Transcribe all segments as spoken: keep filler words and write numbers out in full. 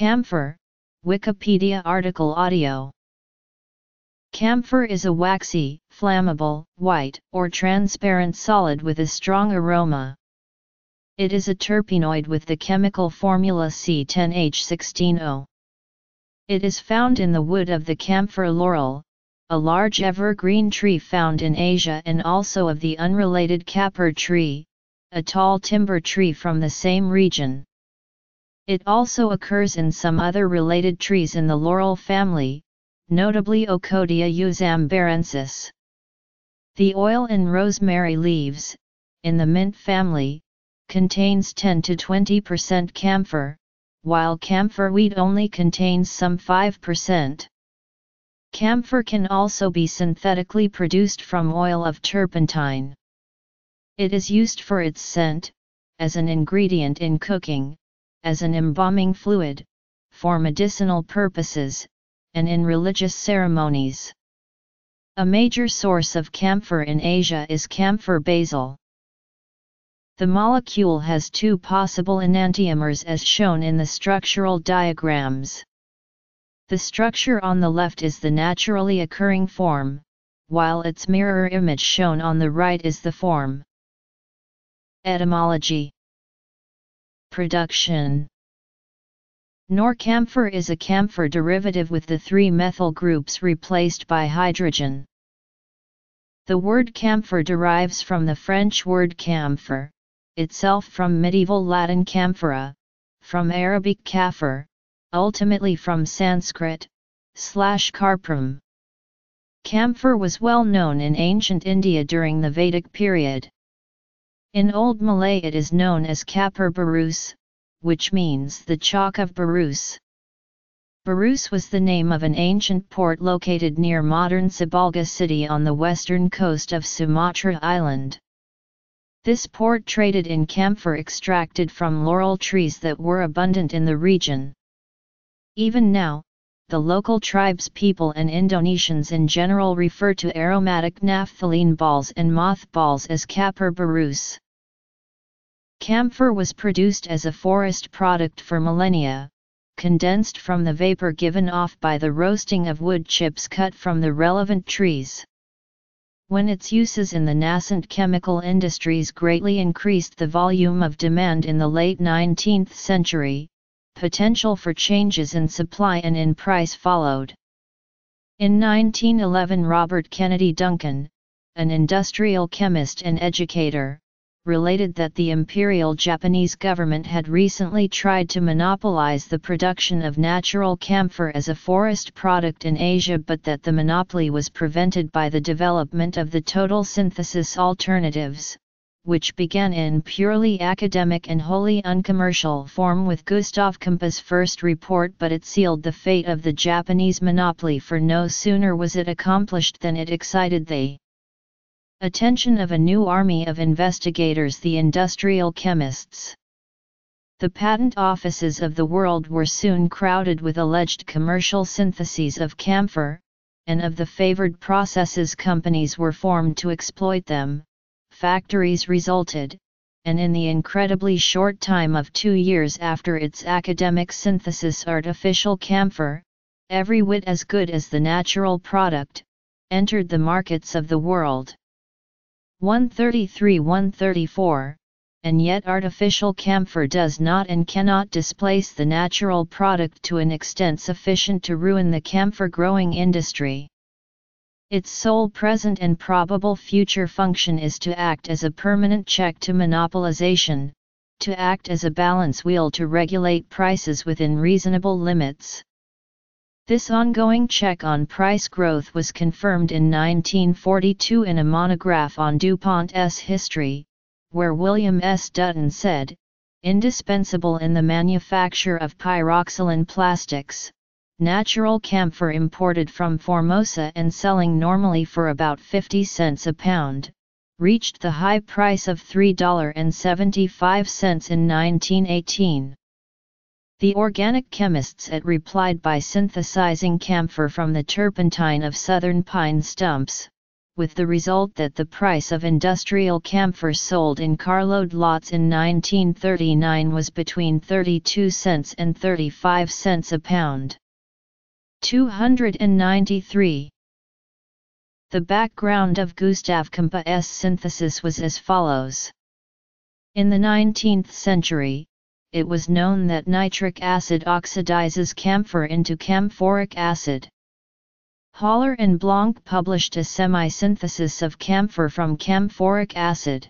Camphor, Wikipedia article audio. Camphor is a waxy, flammable, white, or transparent solid with a strong aroma. It is a terpenoid with the chemical formula C ten H sixteen O. It is found in the wood of the camphor laurel, a large evergreen tree found in Asia, and also of the unrelated capper tree, a tall timber tree from the same region. It also occurs in some other related trees in the laurel family, notably Ocotea usambarensis. The oil in rosemary leaves, in the mint family, contains ten to twenty percent camphor, while camphorweed only contains some five percent. Camphor can also be synthetically produced from oil of turpentine. It is used for its scent, as an ingredient in cooking, as an embalming fluid, for medicinal purposes, and in religious ceremonies. A major source of camphor in Asia is camphor basil. The molecule has two possible enantiomers as shown in the structural diagrams. The structure on the left is the naturally occurring form, while its mirror image shown on the right is the form. Etymology. Production. Norcamphor is a camphor derivative with the three methyl groups replaced by hydrogen. The word camphor derives from the French word camphor, itself from medieval Latin camphora, from Arabic kafir, ultimately from Sanskrit, slash karpram. Camphor was well known in ancient India during the Vedic period. In Old Malay it is known as kapur barus, which means the chalk of Barus. Barus was the name of an ancient port located near modern Sibolga city on the western coast of Sumatra Island. This port traded in camphor extracted from laurel trees that were abundant in the region. Even now, the local tribes people and Indonesians in general refer to aromatic naphthalene balls and mothballs as kapur barus. Camphor was produced as a forest product for millennia, condensed from the vapor given off by the roasting of wood chips cut from the relevant trees. When its uses in the nascent chemical industries greatly increased the volume of demand in the late nineteenth century, potential for changes in supply and in price followed. In nineteen eleven, Robert Kennedy Duncan, an industrial chemist and educator, related that the Imperial Japanese government had recently tried to monopolize the production of natural camphor as a forest product in Asia, but that the monopoly was prevented by the development of the total synthesis alternatives, which began in purely academic and wholly uncommercial form with Gustaf Komppa's first report, but it sealed the fate of the Japanese monopoly, for no sooner was it accomplished than it excited the attention of a new army of investigators, the industrial chemists. The patent offices of the world were soon crowded with alleged commercial syntheses of camphor, and of the favored processes companies were formed to exploit them. Factories resulted, and in the incredibly short time of two years after its academic synthesis, artificial camphor, every whit as good as the natural product, entered the markets of the world. one thirty-three to one thirty-four, and yet artificial camphor does not and cannot displace the natural product to an extent sufficient to ruin the camphor growing industry. Its sole present and probable future function is to act as a permanent check to monopolization, to act as a balance wheel to regulate prices within reasonable limits. This ongoing check on price growth was confirmed in nineteen forty-two in a monograph on DuPont's history, where William S. Dutton said, "Indispensable in the manufacture of pyroxylin plastics, natural camphor imported from Formosa and selling normally for about fifty cents a pound, reached the high price of three dollars and seventy-five cents in nineteen eighteen. The organic chemists at replied by synthesizing camphor from the turpentine of southern pine stumps, with the result that the price of industrial camphor sold in carload lots in nineteen thirty-nine was between thirty-two cents and thirty-five cents a pound. two hundred ninety-three. The background of Gustaf Komppa's synthesis was as follows. In the nineteenth century, it was known that nitric acid oxidizes camphor into camphoric acid. Haller and Blanc published a semi-synthesis of camphor from camphoric acid.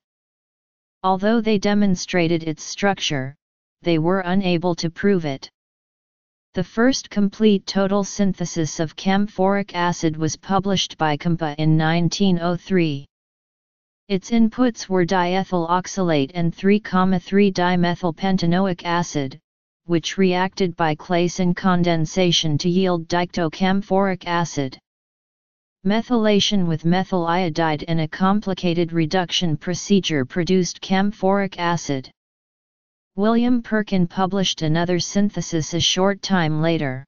Although they demonstrated its structure, they were unable to prove it. The first complete total synthesis of camphoric acid was published by Komppa in nineteen oh three. Its inputs were diethyl oxalate and three,three-dimethylpentanoic acid, which reacted by Claisen condensation to yield dictocamphoric acid. Methylation with methyl iodide and a complicated reduction procedure produced camphoric acid. William Perkin published another synthesis a short time later.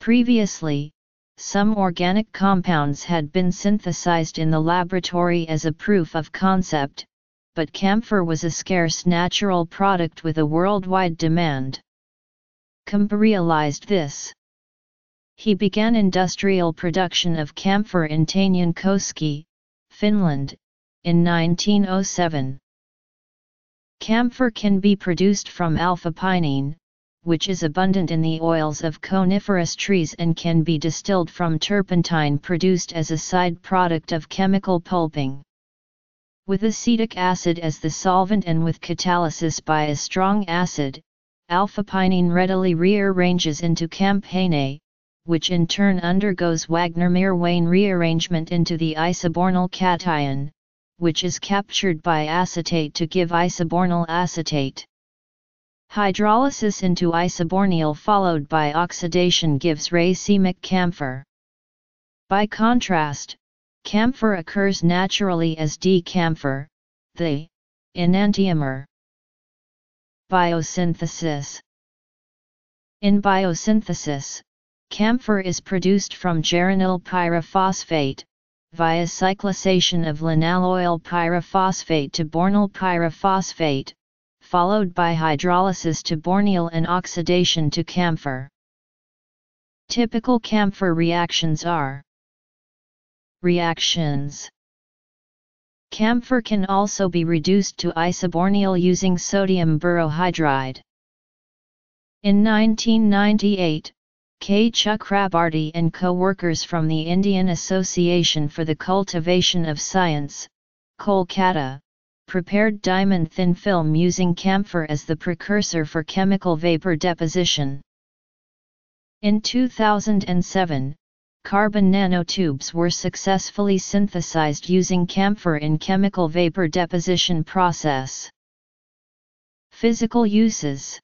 Previously, some organic compounds had been synthesized in the laboratory as a proof of concept, but camphor was a scarce natural product with a worldwide demand. Komppa realized this. He began industrial production of camphor in Tanjankoski, Finland, in nineteen oh seven. Camphor can be produced from alpha-pinene, which is abundant in the oils of coniferous trees and can be distilled from turpentine produced as a side product of chemical pulping. With acetic acid as the solvent and with catalysis by a strong acid, alpha-pinene readily rearranges into camphene, which in turn undergoes Wagner-Meerwein rearrangement into the isobornyl cation, which is captured by acetate to give isobornyl acetate. Hydrolysis into isobornyl followed by oxidation gives racemic camphor. By contrast, camphor occurs naturally as D-camphor, the enantiomer. Biosynthesis. In biosynthesis, camphor is produced from geranyl pyrophosphate, via cyclisation of linaloyl pyrophosphate to bornyl pyrophosphate, followed by hydrolysis to borneol and oxidation to camphor. Typical camphor reactions are Reactions. Camphor can also be reduced to isoborneol using sodium borohydride. In nineteen ninety-eight, K. Chakrabarty and co-workers from the Indian Association for the Cultivation of Science, Kolkata, prepared diamond-thin film using camphor as the precursor for chemical vapor deposition. In two thousand seven, carbon nanotubes were successfully synthesized using camphor in chemical vapor deposition process. Physical uses.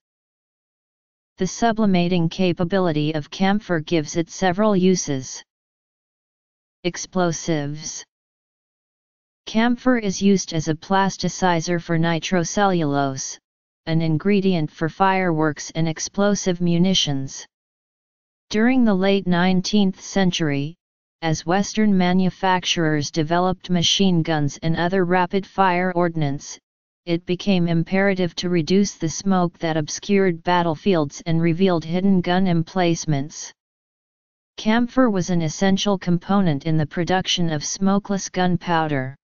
The sublimating capability of camphor gives it several uses. Explosives. Camphor is used as a plasticizer for nitrocellulose, an ingredient for fireworks and explosive munitions. During the late nineteenth century, as Western manufacturers developed machine guns and other rapid-fire ordnance, it became imperative to reduce the smoke that obscured battlefields and revealed hidden gun emplacements. Camphor was an essential component in the production of smokeless gunpowder.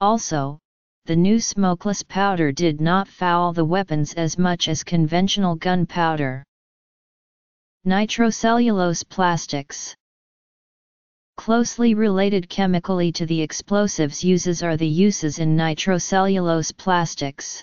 Also, the new smokeless powder did not foul the weapons as much as conventional gunpowder. Nitrocellulose plastics. Closely related chemically to the explosives uses are the uses in nitrocellulose plastics.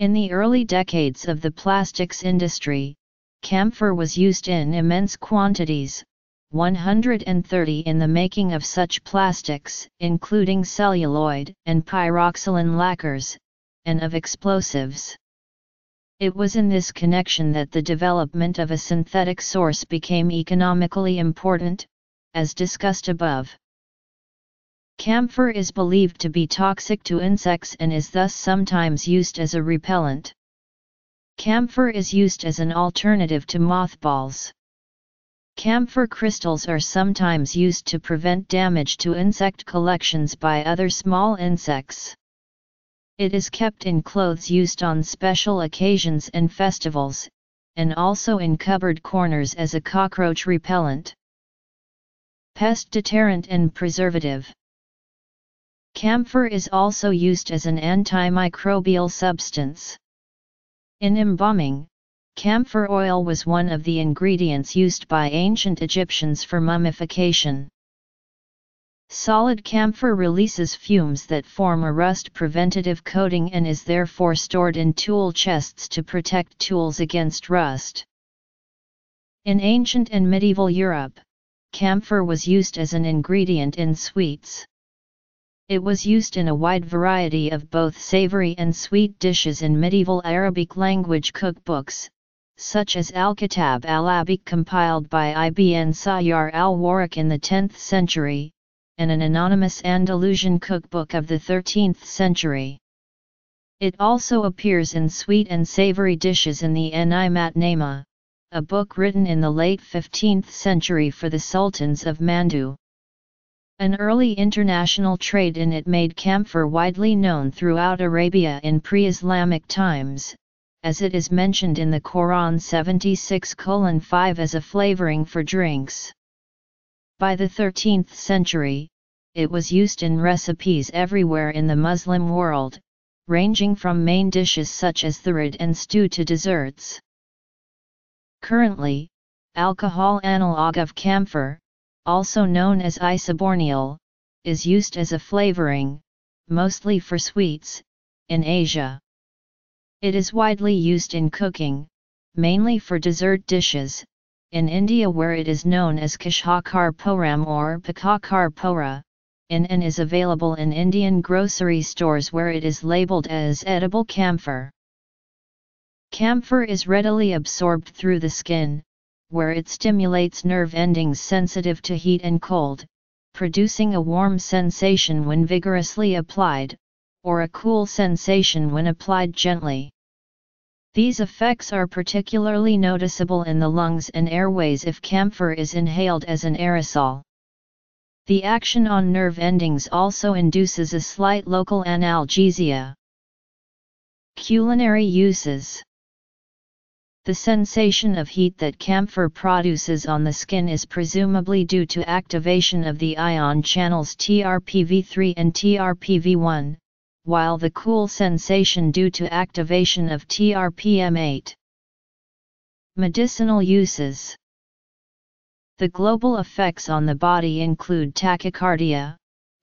In the early decades of the plastics industry, camphor was used in immense quantities, one hundred thirty in the making of such plastics, including celluloid and pyroxylin lacquers, and of explosives. It was in this connection that the development of a synthetic source became economically important, as discussed above. Camphor is believed to be toxic to insects and is thus sometimes used as a repellent. Camphor is used as an alternative to mothballs. Camphor crystals are sometimes used to prevent damage to insect collections by other small insects. It is kept in clothes used on special occasions and festivals, and also in cupboard corners as a cockroach repellent. Pest deterrent and preservative. Camphor is also used as an antimicrobial substance. In embalming, camphor oil was one of the ingredients used by ancient Egyptians for mummification. Solid camphor releases fumes that form a rust-preventative coating and is therefore stored in tool chests to protect tools against rust. In ancient and medieval Europe, camphor was used as an ingredient in sweets. It was used in a wide variety of both savory and sweet dishes in medieval Arabic language cookbooks, such as Al-Kitab al-Tabikh compiled by Ibn Sayyar al-Warriq in the tenth century, and an anonymous Andalusian cookbook of the thirteenth century. It also appears in sweet and savory dishes in the Ni'matnama, a book written in the late fifteenth century for the sultans of Mandu. An early international trade in it made camphor widely known throughout Arabia in pre-Islamic times, as it is mentioned in the Quran seventy-six colon five as a flavoring for drinks. By the thirteenth century, it was used in recipes everywhere in the Muslim world, ranging from main dishes such as thirad and stew to desserts. Currently, alcohol analog of camphor, also known as isoborneol, is used as a flavoring, mostly for sweets, in Asia. It is widely used in cooking, mainly for dessert dishes, in India where it is known as Kashhakarporam or Pakakarpora, and N is available in Indian grocery stores where it is labeled as edible camphor. Camphor is readily absorbed through the skin, where it stimulates nerve endings sensitive to heat and cold, producing a warm sensation when vigorously applied, or a cool sensation when applied gently. These effects are particularly noticeable in the lungs and airways if camphor is inhaled as an aerosol. The action on nerve endings also induces a slight local analgesia. Culinary uses. The sensation of heat that camphor produces on the skin is presumably due to activation of the ion channels T R P V three and T R P V one. While the cool sensation due to activation of T R P M eight. Medicinal uses. The global effects on the body include tachycardia,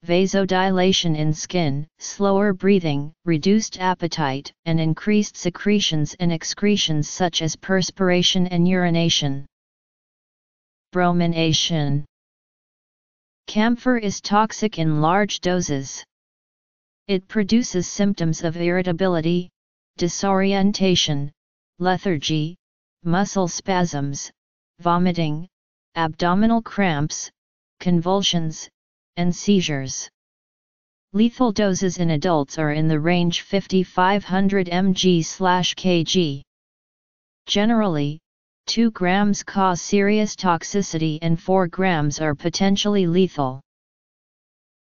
vasodilation in skin, slower breathing, reduced appetite, and increased secretions and excretions such as perspiration and urination. Bromination. Camphor is toxic in large doses. It produces symptoms of irritability, disorientation, lethargy, muscle spasms, vomiting, abdominal cramps, convulsions, and seizures. Lethal doses in adults are in the range fifty to five hundred milligrams per kilogram. Generally, two grams cause serious toxicity and four grams are potentially lethal.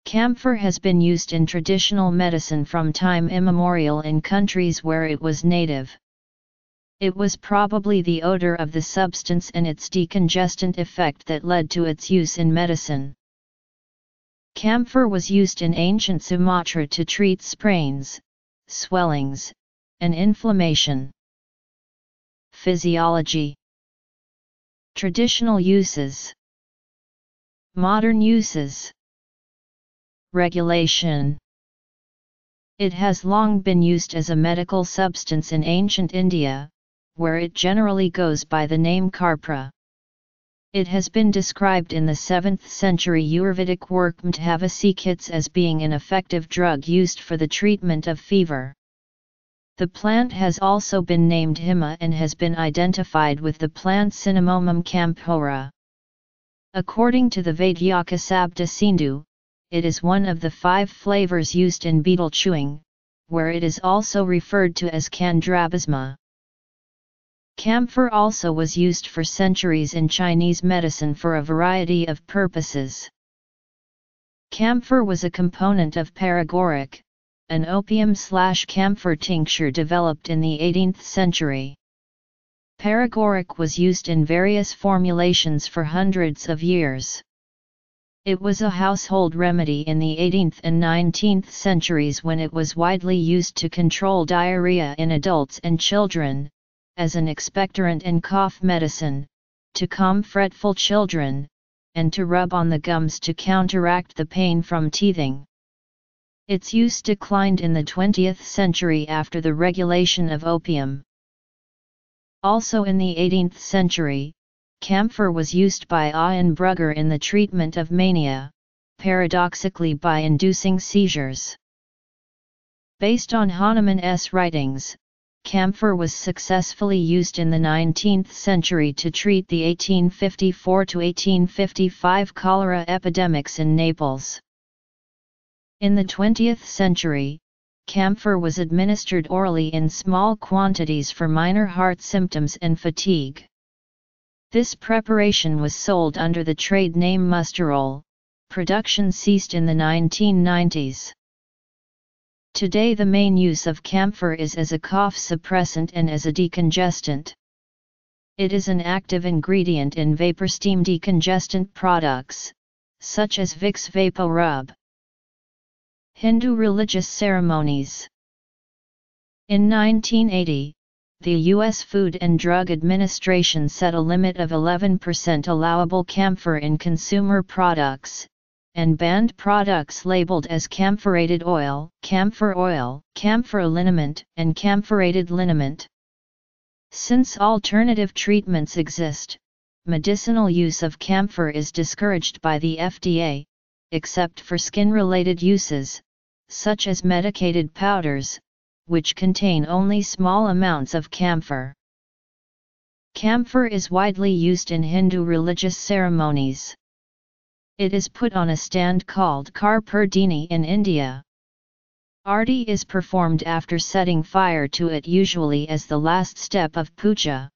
Camphor has been used in traditional medicine from time immemorial in countries where it was native. It was probably the odor of the substance and its decongestant effect that led to its use in medicine. Camphor was used in ancient Sumatra to treat sprains, swellings, and inflammation. Physiology. Traditional uses. Modern uses. Regulation. It has long been used as a medical substance in ancient India, where it generally goes by the name Karpra. It has been described in the seventh century Ayurvedic work Mdhavasikits as being an effective drug used for the treatment of fever. The plant has also been named Hima and has been identified with the plant Cinnamomum camphora. According to the Vaidyakasabda Sindhu, it is one of the five flavors used in betel chewing, where it is also referred to as Candrabasma. Camphor also was used for centuries in Chinese medicine for a variety of purposes. Camphor was a component of paregoric, an opium-slash-camphor tincture developed in the eighteenth century. Paregoric was used in various formulations for hundreds of years. It was a household remedy in the eighteenth and nineteenth centuries when it was widely used to control diarrhea in adults and children, as an expectorant and cough medicine, to calm fretful children, and to rub on the gums to counteract the pain from teething. Its use declined in the twentieth century after the regulation of opium. Also in the eighteenth century, camphor was used by Auenbrugger in the treatment of mania, paradoxically by inducing seizures. Based on Hahnemann's writings, camphor was successfully used in the nineteenth century to treat the eighteen fifty-four to eighteen fifty-five cholera epidemics in Naples. In the twentieth century, camphor was administered orally in small quantities for minor heart symptoms and fatigue. This preparation was sold under the trade name Mustarol. Production ceased in the nineteen nineties. Today the main use of camphor is as a cough suppressant and as a decongestant. It is an active ingredient in vapor steam decongestant products, such as Vicks VapoRub. Hindu religious ceremonies. In nineteen eighty, the U S Food and Drug Administration set a limit of eleven percent allowable camphor in consumer products, and banned products labeled as camphorated oil, camphor oil, camphor liniment, and camphorated liniment. Since alternative treatments exist, medicinal use of camphor is discouraged by the F D A, except for skin-related uses, such as medicated powders, which contain only small amounts of camphor. Camphor is widely used in Hindu religious ceremonies. It is put on a stand called Karpurdini in India. Aarti is performed after setting fire to it, usually as the last step of puja.